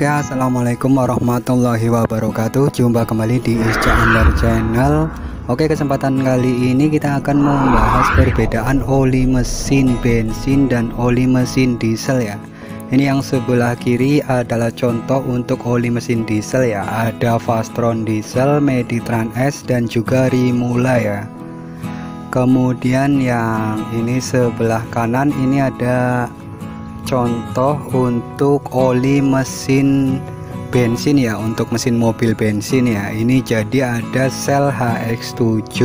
Oke, assalamualaikum warahmatullahi wabarakatuh. Jumpa kembali di Ischa Andar Channel. Oke, kesempatan kali ini kita akan membahas perbedaan oli mesin bensin dan oli mesin diesel ya. Ini yang sebelah kiri adalah contoh untuk oli mesin diesel ya. Ada Fastron diesel, Meditran S, dan juga Rimula ya. Kemudian yang ini sebelah kanan ini ada contoh untuk oli mesin bensin ya, untuk mesin mobil bensin ya. Ini jadi ada Shell HX7,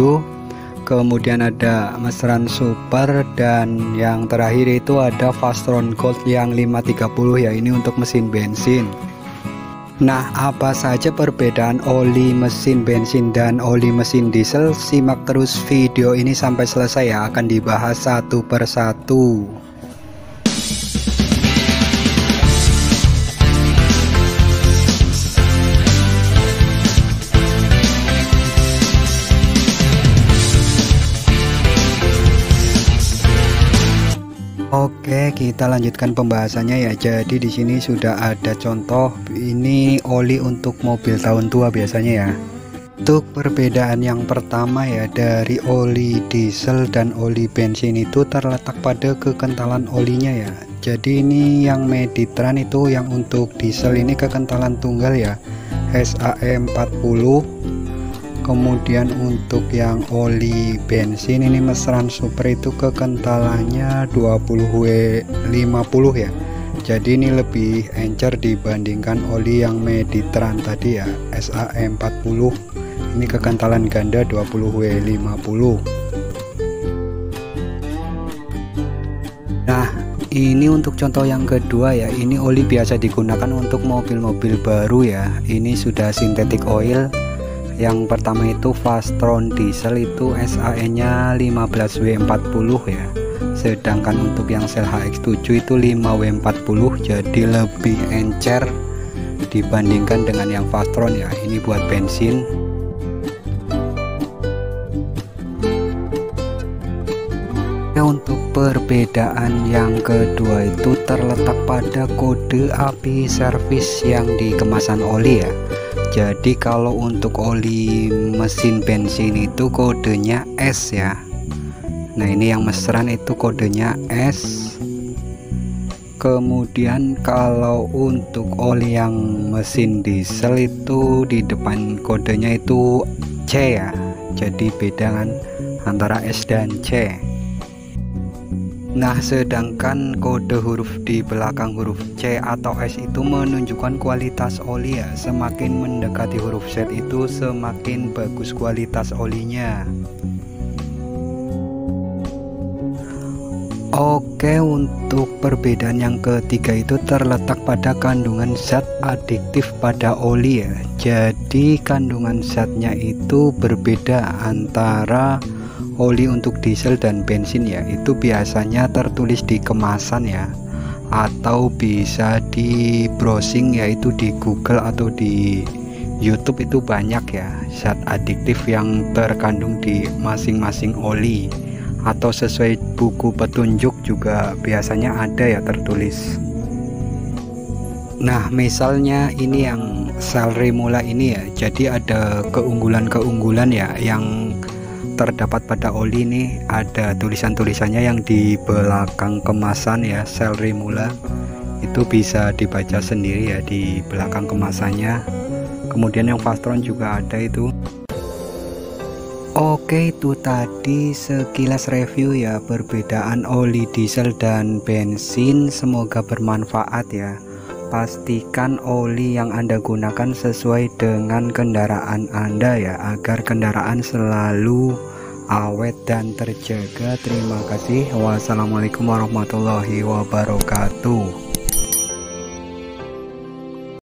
kemudian ada Mesran Super, dan yang terakhir itu ada Fastron Gold yang 530 ya. Ini untuk mesin bensin. Nah, apa saja perbedaan oli mesin bensin dan oli mesin diesel? Simak terus video ini sampai selesai ya, akan dibahas satu persatu. Oke, kita lanjutkan pembahasannya ya. Jadi di sini sudah ada contoh ini oli untuk mobil tahun tua biasanya ya. Untuk perbedaan yang pertama ya, dari oli diesel dan oli bensin itu terletak pada kekentalan olinya ya. Jadi ini yang Meditran itu, yang untuk diesel ini kekentalan tunggal ya, SAE 40. Kemudian untuk yang oli bensin ini Mesran Super itu kekentalannya 20W 50 ya. Jadi ini lebih encer dibandingkan oli yang Meditran tadi ya, SAE 40. Ini kekentalan ganda 20W 50. Nah, ini untuk contoh yang kedua ya. Ini oli biasa digunakan untuk mobil-mobil baru ya. Ini sudah synthetic oil. Yang pertama itu Fastron diesel itu SAE-nya 15W 40 ya. Sedangkan untuk yang Shell HX7 itu 5W 40. Jadi lebih encer dibandingkan dengan yang Fastron ya. Ini buat bensin. Nah, untuk perbedaan yang kedua itu terletak pada kode API service yang di kemasan oli ya. Jadi kalau untuk oli mesin bensin itu kodenya S ya. Nah, ini yang Mesran itu kodenya S. Kemudian kalau untuk oli yang mesin diesel itu di depan kodenya itu C ya. Jadi beda kan antara S dan C. Nah, sedangkan kode huruf di belakang huruf C atau S itu menunjukkan kualitas oli ya. Semakin mendekati huruf Z itu semakin bagus kualitas olinya. Oke, untuk perbedaan yang ketiga itu terletak pada kandungan zat adiktif pada oli ya. Jadi kandungan zatnya itu berbeda antara oli untuk diesel dan bensin ya. Itu biasanya tertulis di kemasan ya, atau bisa di browsing yaitu di Google atau di YouTube. Itu banyak ya zat adiktif yang terkandung di masing-masing oli, atau sesuai buku petunjuk juga biasanya ada ya tertulis. Nah, misalnya ini yang Shell Rimula ini ya. Jadi ada keunggulan-keunggulan ya yang terdapat pada oli ini. Ada tulisan-tulisannya yang di belakang kemasan ya. Shell Rimula itu bisa dibaca sendiri ya di belakang kemasannya. Kemudian yang Fastron juga ada itu. Oke, itu tadi sekilas review ya perbedaan oli diesel dan bensin. Semoga bermanfaat ya. Pastikan oli yang Anda gunakan sesuai dengan kendaraan Anda ya, agar kendaraan selalu awet dan terjaga. Terima kasih. Wassalamualaikum warahmatullahi wabarakatuh.